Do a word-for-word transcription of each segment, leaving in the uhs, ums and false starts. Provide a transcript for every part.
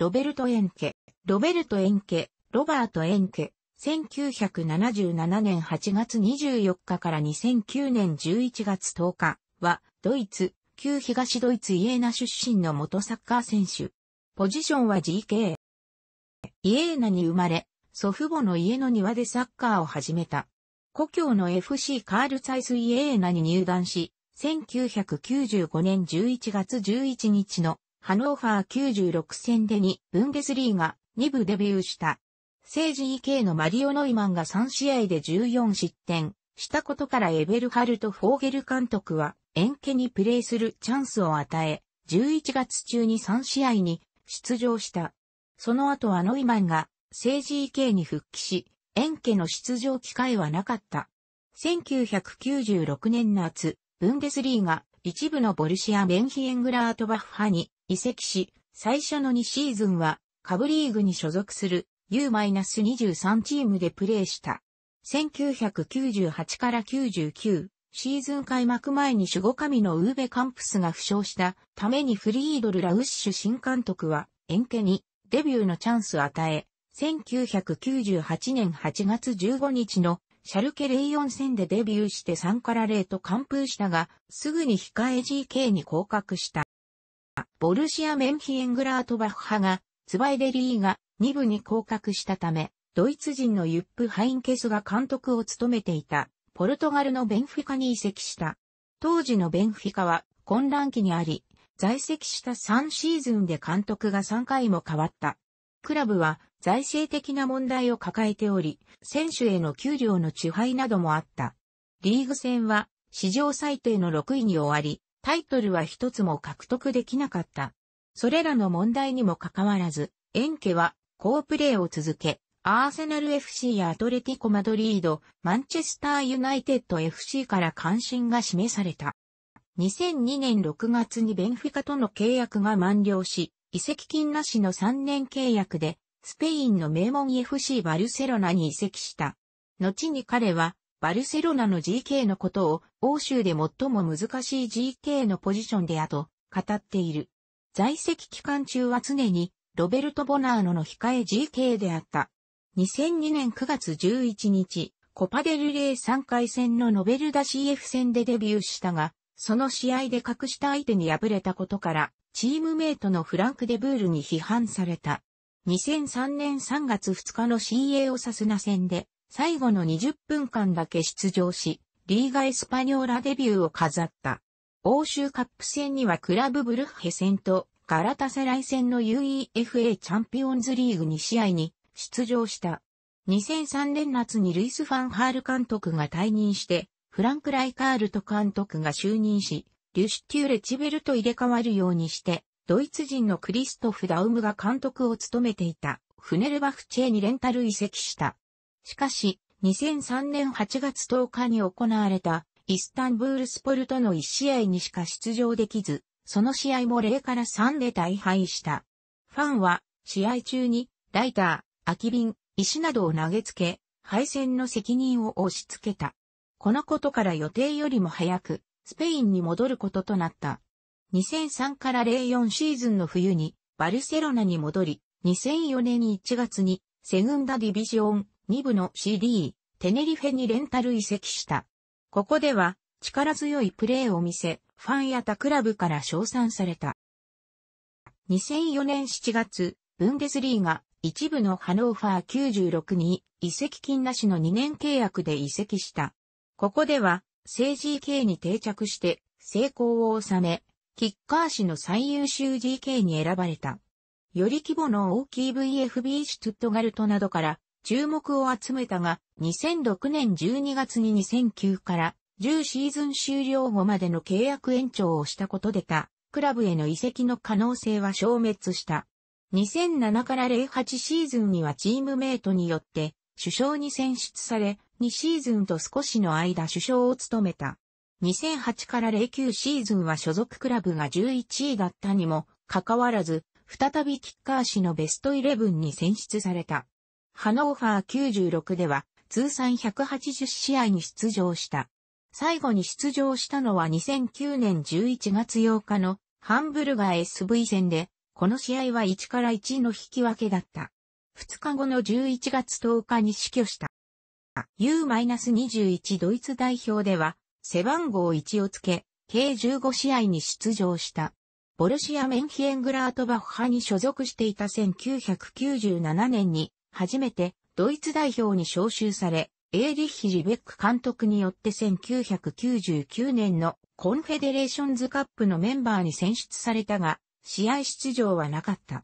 ロベルト・エンケ、ロベルト・エンケ、ロバート・エンケ、せんきゅうひゃくななじゅうななねんはちがつにじゅうよっかからにせんきゅうねんじゅういちがつとおかは、ドイツ、旧東ドイツイエーナ出身の元サッカー選手。ポジションは ジーケー。イエーナに生まれ、祖父母の家の庭でサッカーを始めた。故郷の エフシー カール・ツァイス・イエーナに入団し、せんきゅうひゃくきゅうじゅうごねんじゅういちがつじゅういちにちのハノーファーきゅうじゅうろく戦でにブンデスリーガに部デビューした。聖 ジーケー のマリオ・ノイマンがさんしあいでじゅうよんしってんしたことからエベルハルト・フォーゲル監督はエンケにプレーするチャンスを与え、じゅういちがつ中にさんしあいに出場した。その後はノイマンが聖 ジーケー に復帰し、エンケの出場機会はなかった。せんきゅうひゃくきゅうじゅうろくねんなつ、ブンデスリーガ一部のボルシア・メンヒエングラートバッハに移籍し、最初のにシーズンは下部リーグに所属する ユーにじゅうさん チームでプレーした。せんきゅうひゃくきゅうじゅうはちからきゅうじゅうきゅうシーズン開幕前に守護神のウーベ・カンプスが負傷したためにフリードル・ラウッシュ新監督はエンケにデビューのチャンスを与え、せんきゅうひゃくきゅうじゅうはちねんはちがつじゅうごにちのシャルケゼロよん戦でデビューしてさんからゼロと完封したが、すぐに控え ジーケー に降格した。ボルシア・メンヒエングラートバッハがツバイデリーガに部に降格したため、ドイツ人のユップ・ハインケスが監督を務めていたポルトガルのベンフィカに移籍した。当時のベンフィカは混乱期にあり、在籍したさんシーズンで監督がさんかいも変わった。クラブは財政的な問題を抱えており、選手への給料の遅配などもあった。リーグ戦は史上最低のろくいに終わり、タイトルは一つも獲得できなかった。それらの問題にもかかわらず、エンケは好プレーを続け、アーセナル エフシー やアトレティコ・マドリード、マンチェスター・ユナイテッド エフシー から関心が示された。にせんにねんろくがつにベンフィカとの契約が満了し、移籍金なしのさんねんけいやくで、スペインの名門 エフシー バルセロナに移籍した。後に彼は、バルセロナの ジーケー のことを、欧州で最も難しい ジーケー のポジションであと、語っている。在籍期間中は常に、ロベルト・ボナーノの控え ジーケー であった。にせんにねんくがつじゅういちにち、コパデルレイさんかいせんのノベルダ シーエフ 戦でデビューしたが、その試合で格下相手に敗れたことから、チームメイトのフランク・デブールに批判された。にせんさんねんさんがつふつかの シーエーオー サスナ戦で最後のにじゅっぷんかんだけ出場し、リーガ・エスパニョーラデビューを飾った。欧州カップ戦にはクラブブルッヘ戦とガラタサライ戦の ユーイーエフエー チャンピオンズリーグにしあいに出場した。にせんさんねんなつにルイス・ファン・ハール監督が退任して、フランク・ライカールト監督が就任し、リュシュテューレ・チベルと入れ替わるようにして、ドイツ人のクリストフ・ダウムが監督を務めていた、フネルバフチェにレンタル移籍した。しかし、にせんさんねんはちがつとおかに行われた、イスタンブールスポルとのいちしあいにしか出場できず、その試合もゼロからさんで大敗した。ファンは、試合中に、ライター、空き瓶、石などを投げつけ、敗戦の責任を押し付けた。このことから予定よりも早く、スペインに戻ることとなった。にせんさんからゼロよんシーズンの冬にバルセロナに戻り、にせんよねんいちがつにセグンダディビジョンに部の シーディー テネリフェにレンタル移籍した。ここでは力強いプレーを見せ、ファンや他クラブから称賛された。にせんよねんしちがつ、ブンデスリーガ一部のハノーファーきゅうじゅうろくに移籍金なしのにねんけいやくで移籍した。ここでは聖 ジーケー に定着して成功を収め、キッカー誌の最優秀 ジーケー に選ばれた。より規模の大きい ブイエフビー シュトゥットガルトなどから注目を集めたが、にせんろくねんじゅうにがつににせんきゅうからじゅうシーズン終了後までの契約延長をしたことで他クラブへの移籍の可能性は消滅した。にせんななからゼロはちシーズンにはチームメイトによって主将に選出され、にシーズンと少しの間主将を務めた。にせんはちからゼロきゅうシーズンは所属クラブがじゅういちいだったにもかかわらず、再びキッカー誌のベストじゅういちに選出された。ハノーファーきゅうじゅうろくでは通算ひゃくはちじゅうしあいに出場した。最後に出場したのはにせんきゅうねんじゅういちがつようかのハンブルガー エスブイ 戦で、この試合はいちからいちの引き分けだった。ふつかごのじゅういちがつとおかに死去した。ユーにじゅういち ドイツ代表では、背番号いちをつけ、計じゅうごしあいに出場した。ボルシア・メンヒエングラートバッハに所属していたせんきゅうひゃくきゅうじゅうななねんに、初めてドイツ代表に招集され、エーリッヒ・リベック監督によってせんきゅうひゃくきゅうじゅうきゅうねんのコンフェデレーションズカップのメンバーに選出されたが、試合出場はなかった。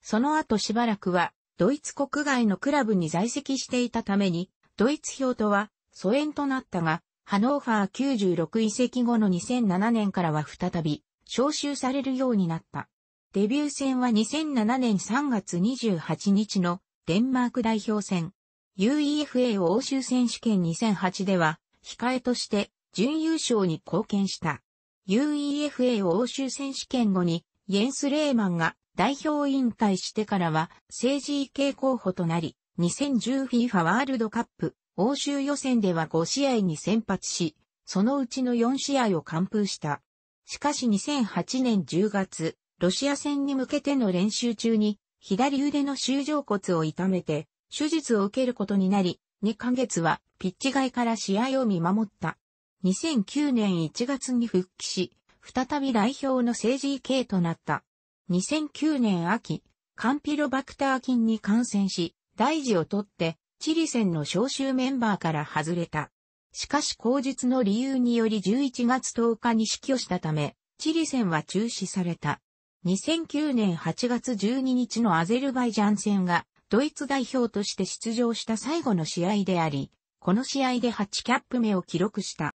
その後しばらくは、ドイツ国外のクラブに在籍していたために、ドイツ票とは疎遠となったが、ハノーファーきゅうじゅうろく移籍後のにせんななねんからは再び、招集されるようになった。デビュー戦はにせんななねんさんがつにじゅうはちにちのデンマーク代表戦。ユーイーエフエー 欧州選手権にせんはちでは、控えとして準優勝に貢献した。ユーイーエフエー 欧州選手権後に、イェンス・レーマンが代表引退してからは、ジェーケー 候補となり、にせんじゅう フィファ ワールドカップ欧州予選ではごしあいに先発し、そのうちのよんしあいを完封した。しかしにせんはちねんじゅうがつ、ロシア戦に向けての練習中に、左腕の舟状骨を痛めて、手術を受けることになり、にかげつはピッチ外から試合を見守った。にせんきゅうねんいちがつに復帰し、再び代表のジェーケーとなった。にせんきゅうねん秋、カンピロバクター菌に感染し、大事を取って、チリ戦の招集メンバーから外れた。しかし口述の理由によりじゅういちがつとおかに死去したため、チリ戦は中止された。にせんきゅうねんはちがつじゅうににちのアゼルバイジャン戦がドイツ代表として出場した最後の試合であり、この試合ではちキャップめを記録した。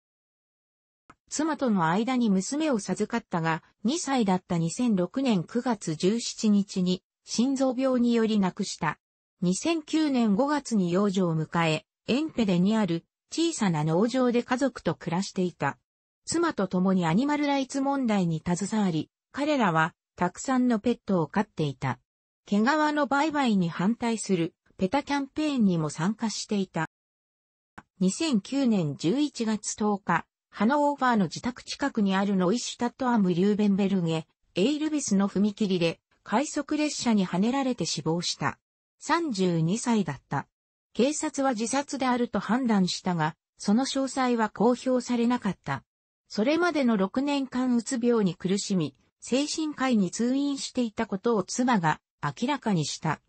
妻との間に娘を授かったが、にさいだったにせんろくねんくがつじゅうしちにちに心臓病により亡くした。にせんきゅうねんごがつに養女を迎え、エンペデにある小さな農場で家族と暮らしていた。妻と共にアニマルライツ問題に携わり、彼らはたくさんのペットを飼っていた。毛皮の売買に反対するペタキャンペーンにも参加していた。にせんきゅうねんじゅういちがつとおか、ハノーファーの自宅近くにあるノイシュタットアム・リューベンベルゲ、エイルビスの踏切で快速列車にはねられて死亡した。さんじゅうにさいだった。警察は自殺であると判断したが、その詳細は公表されなかった。それまでのろくねんかんうつ病に苦しみ、精神科医に通院していたことを妻が明らかにした。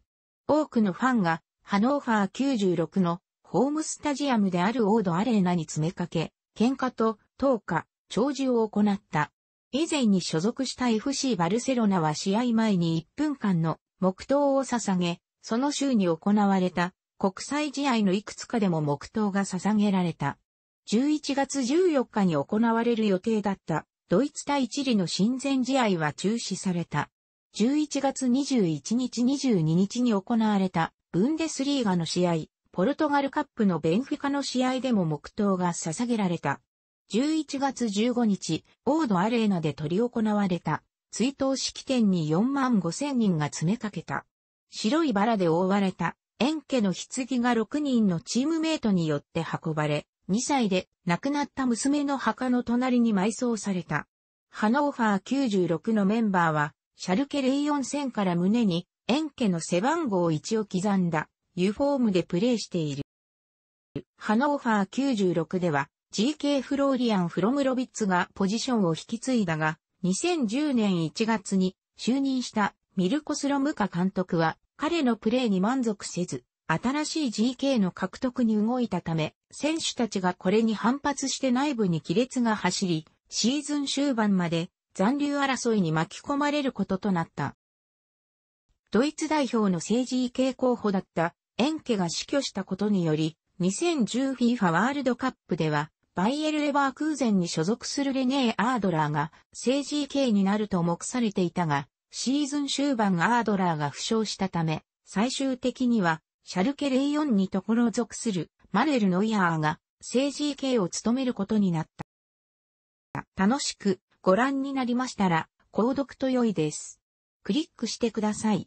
多くのファンがハノーファーきゅうじゅうろくのホームスタジアムであるオードアレーナに詰めかけ、喧嘩ととおか、弔辞を行った。以前に所属した エフシー バルセロナは試合前にいっぷんかんの黙祷を捧げ、その週に行われた国際試合のいくつかでも黙祷が捧げられた。じゅういちがつじゅうよっかに行われる予定だったドイツ対チリの親善試合は中止された。じゅういちがつにじゅういちにちにじゅうににちに行われたブンデスリーガの試合、ポルトガルカップのベンフィカの試合でも黙祷が捧げられた。じゅういちがつじゅうごにち、オードアレーナで執り行われた追悼式典によんまんごせんにんが詰めかけた。白いバラで覆われた、エンケの棺がろくにんのチームメイトによって運ばれ、にさいで亡くなった娘の墓の隣に埋葬された。ハノーファーきゅうじゅうろくのメンバーは、シャルケゼロよんせんから胸に、エンケの背番号いちを刻んだ、ユニフォームでプレーしている。ハノーファーきゅうじゅうろくでは、ジーケー フローリアン・フロムロビッツがポジションを引き継いだが、にせんじゅうねんいちがつに就任した、ミルコス・ロムカ監督は彼のプレーに満足せず、新しい ジーケー の獲得に動いたため、選手たちがこれに反発して内部に亀裂が走り、シーズン終盤まで残留争いに巻き込まれることとなった。ドイツ代表のジーケー候補だったエンケが死去したことにより、にせんじゅう フィファ ワールドカップでは、バイエル・レバークーゼンに所属するレネー・アードラーがジーケーになると目されていたが、シーズン終盤アードラーが負傷したため、最終的には、シャルケゼロよんに所属するマヌエル・ノイアーがジーケーを務めることになった。楽しくご覧になりましたら、購読と良いです。クリックしてください。